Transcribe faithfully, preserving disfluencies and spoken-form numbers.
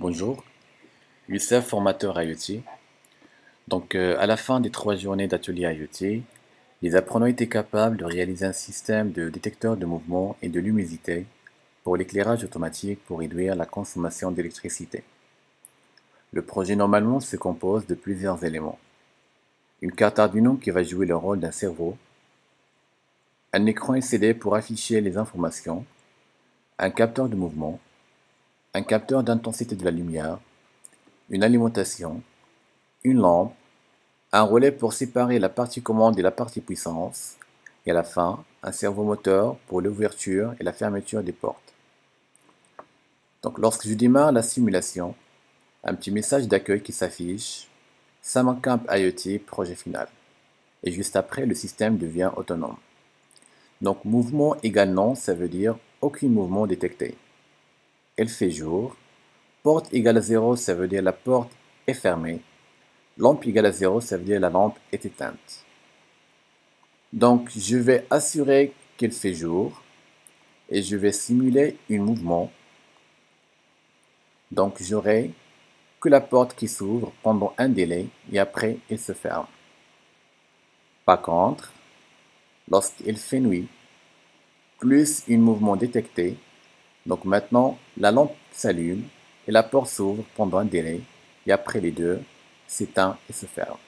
Bonjour, Youssef, formateur IoT. Donc, euh, à la fin des trois journées d'atelier IoT, les apprenants étaient capables de réaliser un système de détecteur de mouvement et de luminosité pour l'éclairage automatique pour réduire la consommation d'électricité. Le projet normalement se compose de plusieurs éléments. Une carte Arduino qui va jouer le rôle d'un cerveau, un écran L C D pour afficher les informations, un capteur de mouvement, un capteur d'intensité de la lumière, une alimentation, une lampe, un relais pour séparer la partie commande et la partie puissance, et à la fin, un servomoteur pour l'ouverture et la fermeture des portes. Donc lorsque je démarre la simulation, un petit message d'accueil qui s'affiche, SummerCamp IoT, projet final. Et juste après, le système devient autonome. Donc mouvement égale non, ça veut dire aucun mouvement détecté. Elle fait jour. Porte égale zéro, ça veut dire la porte est fermée. Lampe égale à zéro, ça veut dire la lampe est éteinte. Donc je vais assurer qu'elle fait jour et je vais simuler un mouvement. Donc j'aurai que la porte qui s'ouvre pendant un délai et après elle se ferme. Par contre, lorsqu'il fait nuit, plus un mouvement détecté, donc maintenant la lampe s'allume et la porte s'ouvre pendant un délai et après les deux s'éteint et se ferme.